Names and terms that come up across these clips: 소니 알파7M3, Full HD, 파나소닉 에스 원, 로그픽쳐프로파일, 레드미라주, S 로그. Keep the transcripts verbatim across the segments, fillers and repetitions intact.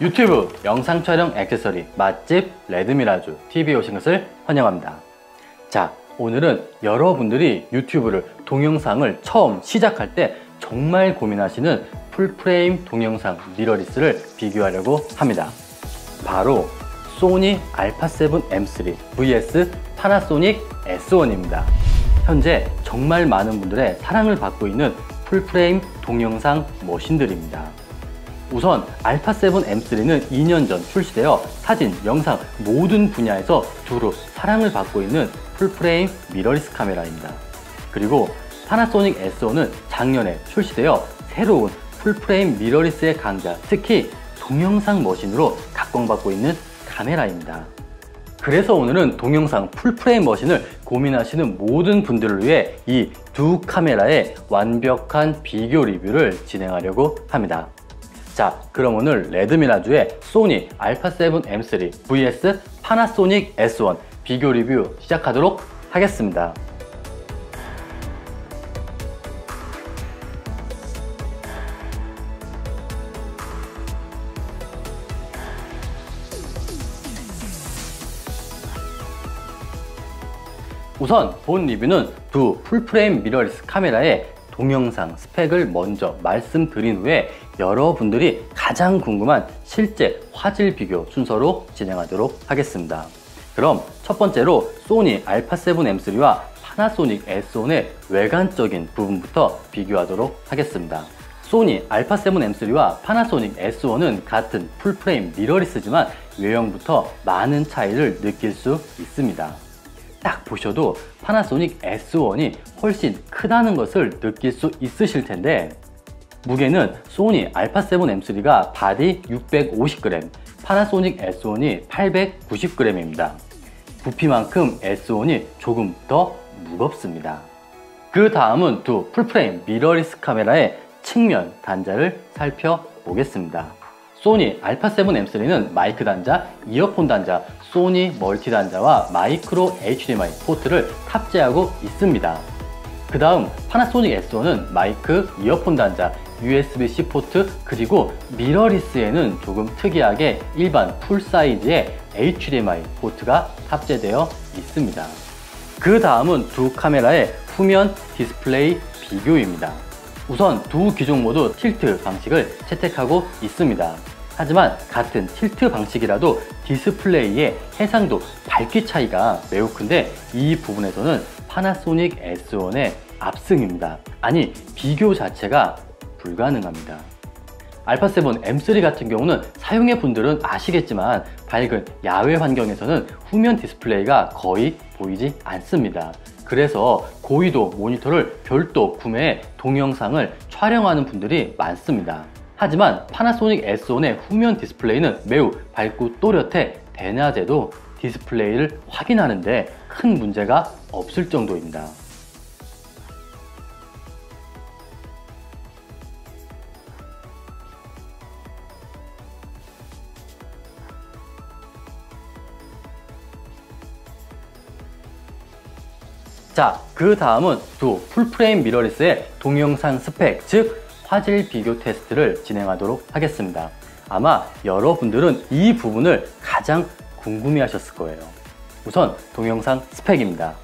유튜브 영상 촬영 액세서리 맛집 레드미라주 티비에 오신 것을 환영합니다. 자, 오늘은 여러분들이 유튜브를 동영상을 처음 시작할 때 정말 고민하시는 풀프레임 동영상 미러리스를 비교하려고 합니다. 바로 소니 알파 세븐 엠 쓰리 vs 파나소닉 에스 원입니다. 현재 정말 많은 분들의 사랑을 받고 있는 풀프레임 동영상 머신들입니다. 우선 알파 세븐 엠 쓰리는 이 년 전 출시되어 사진, 영상 모든 분야에서 두루 사랑을 받고 있는 풀프레임 미러리스 카메라입니다. 그리고 파나소닉 에스 원은 작년에 출시되어 새로운 풀프레임 미러리스의 강자, 특히 동영상 머신으로 각광받고 있는 카메라입니다. 그래서 오늘은 동영상 풀프레임 머신을 고민하시는 모든 분들을 위해 이 두 카메라의 완벽한 비교 리뷰를 진행하려고 합니다. 자, 그럼 오늘 레드미라주의 소니 알파 세븐 엠 쓰리 vs 파나소닉 에스 원 비교 리뷰 시작하도록 하겠습니다. 우선 본 리뷰는 두 풀프레임 미러리스 카메라의 동영상 스펙을 먼저 말씀드린 후에 여러분들이 가장 궁금한 실제 화질 비교 순서로 진행하도록 하겠습니다. 그럼 첫 번째로 소니 알파 세븐 엠 쓰리와 파나소닉 에스 원의 외관적인 부분부터 비교하도록 하겠습니다. 소니 알파 세븐 엠 쓰리와 파나소닉 에스 원은 같은 풀프레임 미러리스지만 외형부터 많은 차이를 느낄 수 있습니다. 딱 보셔도 파나소닉 에스 원이 훨씬 크다는 것을 느낄 수 있으실 텐데, 무게는 소니 알파 세븐 엠 쓰리가 바디 육백오십 그램, 파나소닉 에스 원이 팔백구십 그램입니다. 부피만큼 에스 원이 조금 더 무겁습니다. 그 다음은 두 풀프레임 미러리스 카메라의 측면 단자를 살펴보겠습니다. 소니 알파 세븐 엠 쓰리는 마이크 단자, 이어폰 단자, 소니 멀티 단자와 마이크로 에이치디엠아이 포트를 탑재하고 있습니다. 그 다음 파나소닉 에스 원은 마이크, 이어폰 단자, 유에스비 씨 포트, 그리고 미러리스에는 조금 특이하게 일반 풀 사이즈의 에이치디엠아이 포트가 탑재되어 있습니다. 그 다음은 두 카메라의 후면 디스플레이 비교입니다. 우선 두 기종 모두 틸트 방식을 채택하고 있습니다. 하지만 같은 틸트 방식이라도 디스플레이의 해상도, 밝기 차이가 매우 큰데 이 부분에서는 파나소닉 에스 원의 압승입니다. 아니, 비교 자체가 불가능합니다. 알파 세븐 엠 쓰리 같은 경우는 사용해 분들은 아시겠지만 밝은 야외 환경에서는 후면 디스플레이가 거의 보이지 않습니다. 그래서 고위도 모니터를 별도 구매해 동영상을 촬영하는 분들이 많습니다. 하지만 파나소닉 에스 원의 후면 디스플레이는 매우 밝고 또렷해 대낮에도 디스플레이를 확인하는데 큰 문제가 없을 정도입니다. 자, 그 다음은 두 풀프레임 미러리스의 동영상 스펙, 즉 화질 비교 테스트를 진행하도록 하겠습니다. 아마 여러분들은 이 부분을 가장 궁금해 하셨을 거예요. 우선 동영상 스펙입니다.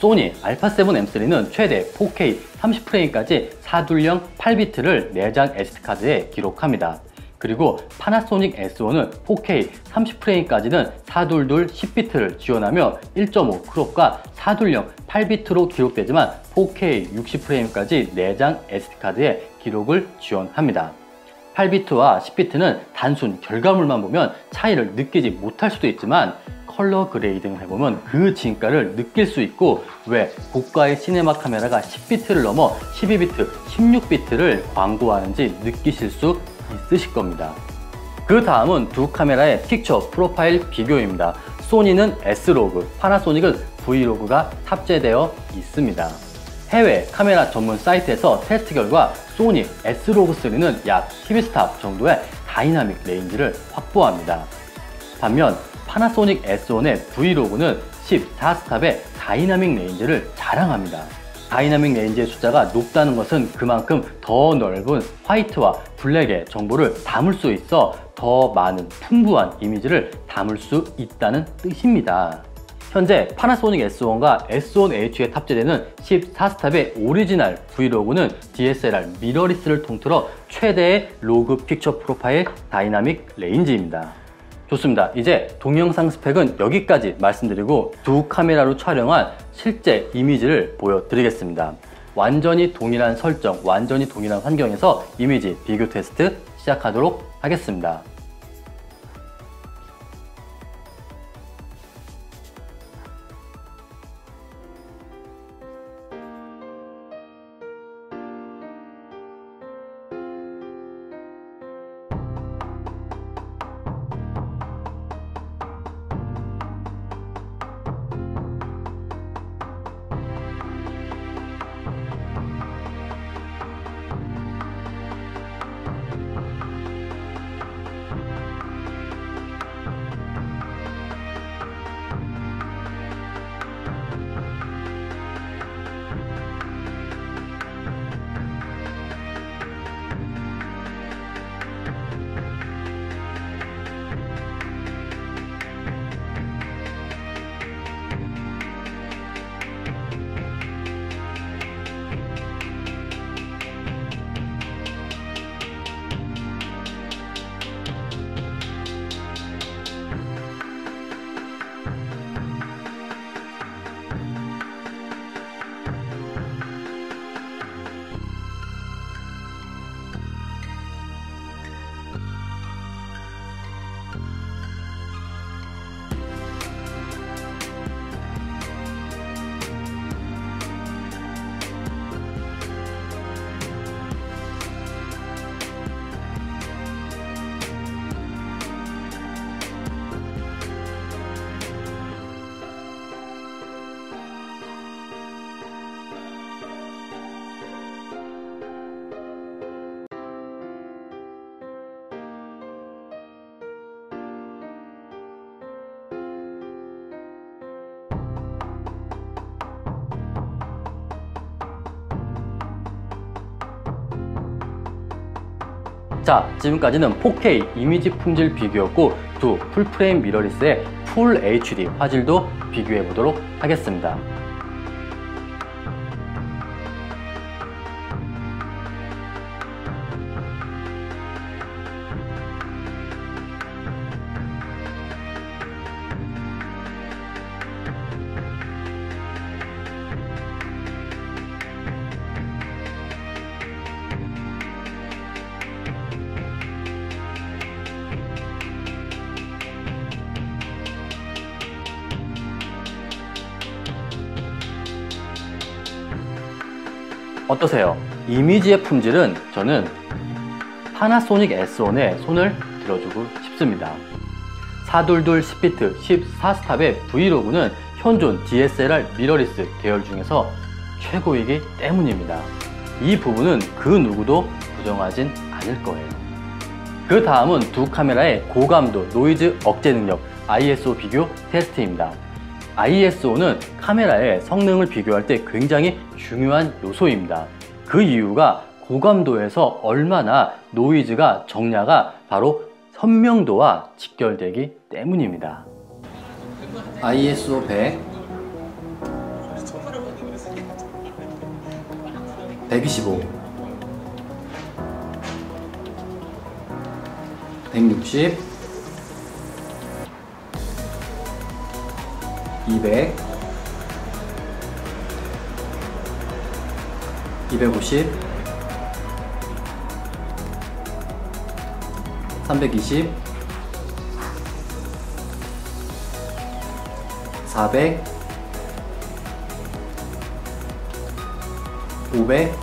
소니 알파 세븐 엠 쓰리는 최대 포케이 삼십 프레임까지 사둘령 팔 비트를 내장 에스디카드에 기록합니다. 그리고 파나소닉 에스 원은 포케이 삼십 프레임까지는 사둘둘 십 비트를 지원하며 일 점 오 크롭과 사둘령 팔 비트로 기록되지만 포케이 육십 프레임까지 내장 에스디카드에 기록을 지원합니다. 팔 비트와 십 비트는 단순 결과물만 보면 차이를 느끼지 못할 수도 있지만 컬러 그레이딩을 해보면 그 진가를 느낄 수 있고, 왜 고가의 시네마 카메라가 십 비트를 넘어 십이 비트, 십육 비트를 광고하는지 느끼실 수 있으실 겁니다. 그 다음은 두 카메라의 픽처 프로파일 비교입니다. 소니는 S 로그, 파나소닉은 V 로그가 탑재되어 있습니다. 해외 카메라 전문 사이트에서 테스트 결과 소니 S 로그 삼는 약 십이 스탑 정도의 다이나믹 레인지를 확보합니다. 반면 파나소닉 에스 원의 V 로그는 십사 스탑의 다이나믹 레인지를 자랑합니다. 다이나믹 렌즈의 숫자가 높다는 것은 그만큼 더 넓은 화이트와 블랙의 정보를 담을 수 있어 더 많은 풍부한 이미지를 담을 수 있다는 뜻입니다. 현재 파나소닉 에스 원과 에스 원 에이치에 탑재되는 십사 스탑의 오리지널 브이로그는 디 에스 엘 알 미러리스를 통틀어 최대의 로그 픽처 프로파일 다이나믹 레인지입니다. 좋습니다. 이제 동영상 스펙은 여기까지 말씀드리고 두 카메라로 촬영한 실제 이미지를 보여드리겠습니다. 완전히 동일한 설정, 완전히 동일한 환경에서 이미지 비교 테스트 시작하도록 하겠습니다. 자, 지금까지는 포케이 이미지 품질 비교였고 두 풀프레임 미러리스의 풀 에이치 디 화질도 비교해 보도록 하겠습니다. 어떠세요? 이미지의 품질은 저는 파나소닉 에스 원에 손을 들어주고 싶습니다. 사백이십이 비트 십사 스탑의 브이로그는 현존 디 에스 엘 알 미러리스 계열 중에서 최고이기 때문입니다. 이 부분은 그 누구도 부정하진 않을 거예요. 그 다음은 두 카메라의 고감도 노이즈 억제 능력 아이 에스 오 비교 테스트입니다. 아이 에스 오는 카메라의 성능을 비교할 때 굉장히 중요한 요소입니다. 그 이유가 고감도에서 얼마나 노이즈가 적냐가 바로 선명도와 직결되기 때문입니다. 아이 에스 오 백, 백이십오, 백육십, 이백, 이백오십, 삼백이십, 사백, 오백,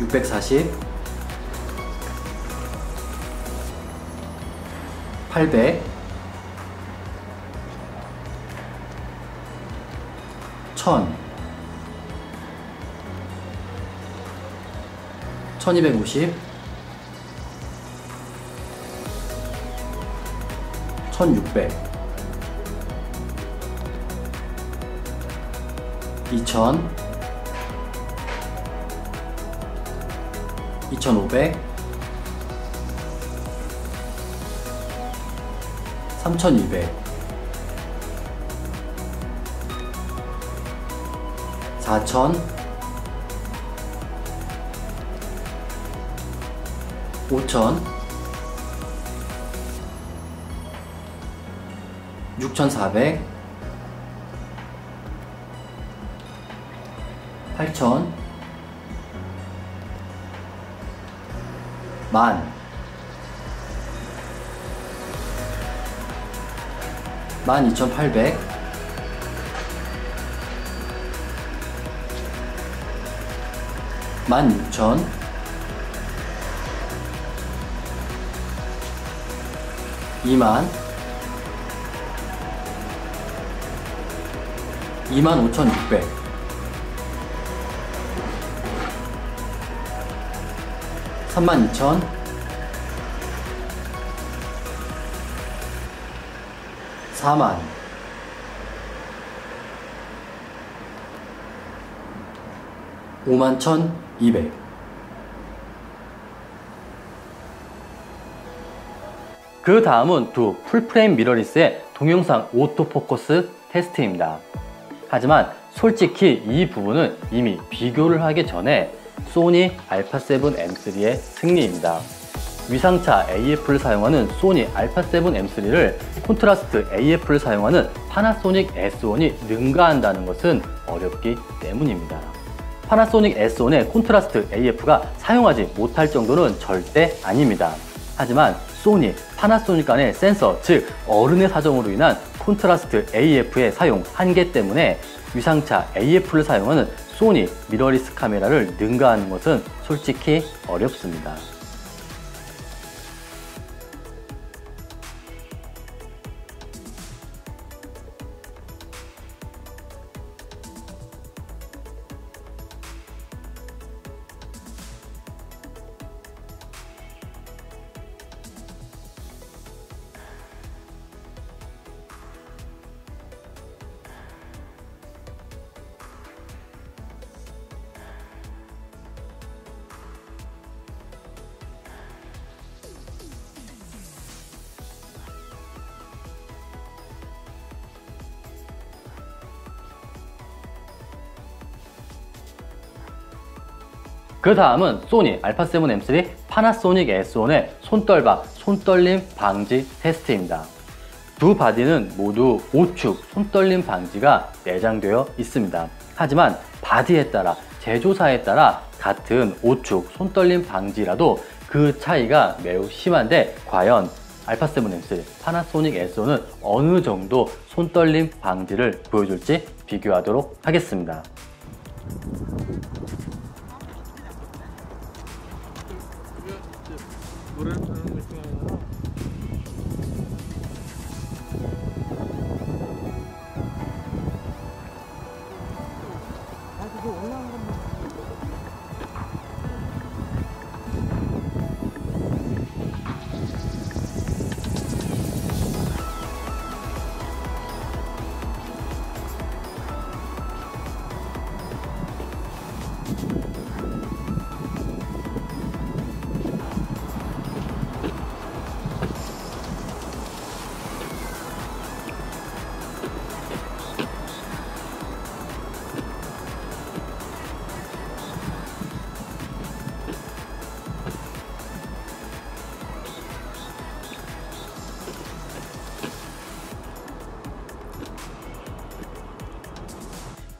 육백사십, 팔백, 천, 천이백오십, 천육백, 이천, 이천오백, 삼천이백, 사천, 오천, 육천사백, 팔천, 만, 만 이천팔백, 만 육천, 이만, 이만 오천육백, 삼만 이천, 사만, 오만 천이백. 그 다음은 두 풀프레임 미러리스의 동영상 오토포커스 테스트입니다. 하지만 솔직히 이 부분은 이미 비교를 하기 전에 소니 알파 세븐 엠 쓰리의 승리입니다. 위상차 에이에프를 사용하는 소니 알파 세븐 엠 쓰리를 콘트라스트 에이에프를 사용하는 파나소닉 에스 원이 능가한다는 것은 어렵기 때문입니다. 파나소닉 에스 원의 콘트라스트 에이에프가 사용하지 못할 정도는 절대 아닙니다. 하지만 소니, 파나소닉 간의 센서, 즉 어른의 사정으로 인한 콘트라스트 에이에프의 사용 한계 때문에 위상차 에이에프를 사용하는 소니 미러리스 카메라를 능가하는 것은 솔직히 어렵습니다. 그 다음은 소니 알파 세븐 엠 쓰리 파나소닉 에스 원의 손떨박, 손떨림 방지 테스트입니다. 두 바디는 모두 오 축 손떨림 방지가 내장되어 있습니다. 하지만 바디에 따라, 제조사에 따라 같은 오 축 손떨림 방지라도 그 차이가 매우 심한데, 과연 알파 세븐 엠 쓰리 파나소닉 에스 원은 어느 정도 손떨림 방지를 보여줄지 비교하도록 하겠습니다.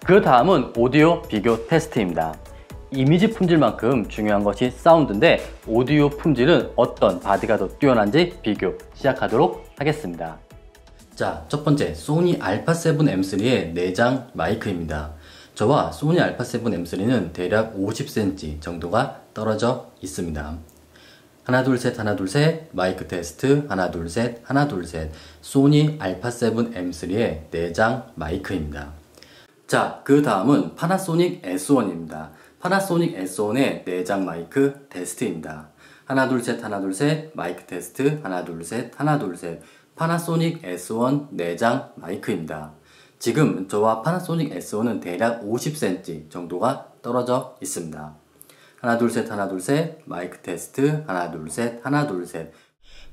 그 다음은 오디오 비교 테스트입니다. 이미지 품질만큼 중요한 것이 사운드인데, 오디오 품질은 어떤 바디가 더 뛰어난지 비교 시작하도록 하겠습니다. 자, 첫 번째 소니 알파 세븐 엠 쓰리의 내장 마이크입니다. 저와 소니 알파 세븐 엠 쓰리는 대략 오십 센티미터 정도가 떨어져 있습니다. 하나 둘 셋 하나 둘 셋 마이크 테스트 하나 둘 셋 하나 둘 셋 소니 알파 세븐 엠 쓰리의 내장 마이크입니다. 자, 그 다음은 파나소닉 에스 원입니다. 파나소닉 에스 원의 내장 마이크 테스트입니다. 하나 둘 셋 하나 둘 셋 마이크 테스트 하나 둘 셋 하나 둘 셋 파나소닉 에스 원 내장 마이크입니다. 지금 저와 파나소닉 에스 원은 대략 오십 센티미터 정도가 떨어져 있습니다. 하나 둘 셋 하나 둘 셋 마이크 테스트 하나 둘 셋 하나 둘 셋.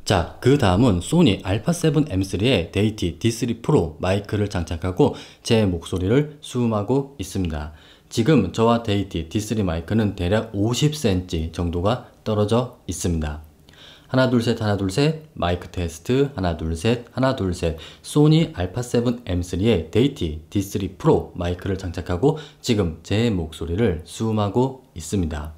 자, 그 다음은 소니 알파 세븐 엠 쓰리에 데이티 디 쓰리 프로 마이크를 장착하고 제 목소리를 수음하고 있습니다. 지금 저와 데이티 디 쓰리 마이크는 대략 오십 센티미터 정도가 떨어져 있습니다. 하나 둘 셋 하나 둘 셋 마이크 테스트 하나 둘 셋 하나 둘 셋. 소니 알파 세븐 엠 쓰리에 데이티 디 쓰리 프로 마이크를 장착하고 지금 제 목소리를 수음하고 있습니다.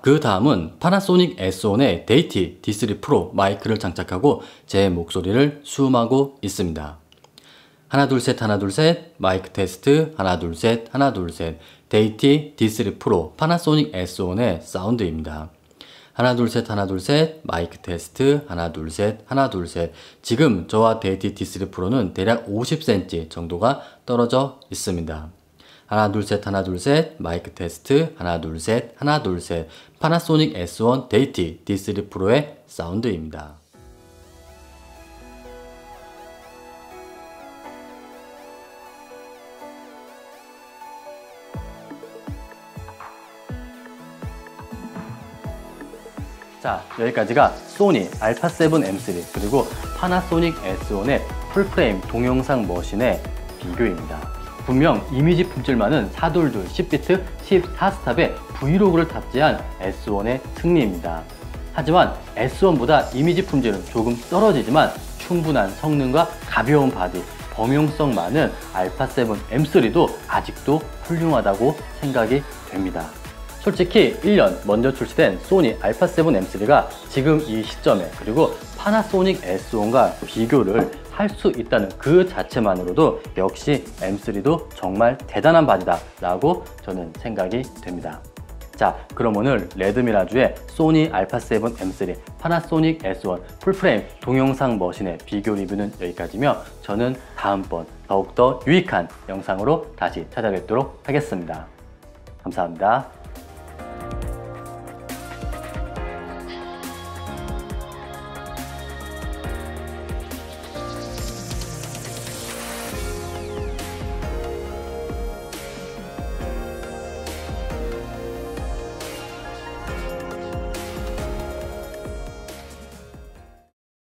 그 다음은 파나소닉 에스 원에 데이티 디 쓰리 프로 마이크를 장착하고 제 목소리를 수음하고 있습니다. 하나 둘 셋 하나 둘 셋 마이크 테스트 하나 둘 셋 하나 둘 셋. 데이티 디 쓰리 프로 파나소닉 에스 원의 사운드입니다. 하나 둘 셋 하나 둘 셋 마이크 테스트 하나 둘 셋 하나 둘 셋. 지금 저와 데이티 디 쓰리 프로는 대략 오십 센티미터 정도가 떨어져 있습니다. 하나 둘 셋 하나 둘 셋 마이크 테스트 하나 둘 셋 하나 둘 셋. 파나소닉 에스 원 데이티 디 쓰리 프로의 사운드입니다. 자, 여기까지가 소니 알파 세븐 엠 쓰리 그리고 파나소닉 에스 원의 풀프레임 동영상 머신의 비교입니다. 분명 이미지 품질만은 사돌돌 십 비트 십사 스탑의 브이로그를 탑재한 에스 원의 승리입니다. 하지만 에스 원보다 이미지 품질은 조금 떨어지지만 충분한 성능과 가벼운 바디, 범용성 많은 알파 세븐 엠 쓰리도 아직도 훌륭하다고 생각이 됩니다. 솔직히 일 년 먼저 출시된 소니 알파 세븐 엠 쓰리가 지금 이 시점에 그리고 파나소닉 에스 원과 비교를 할 수 있다는 그 자체만으로도 역시 엠 쓰리도 정말 대단한 바디다 라고 저는 생각이 됩니다. 자, 그럼 오늘 레드미라주의 소니 알파 세븐 엠 쓰리, 파나소닉 에스 원 풀프레임 동영상 머신의 비교 리뷰는 여기까지며 저는 다음번 더욱더 유익한 영상으로 다시 찾아뵙도록 하겠습니다. 감사합니다.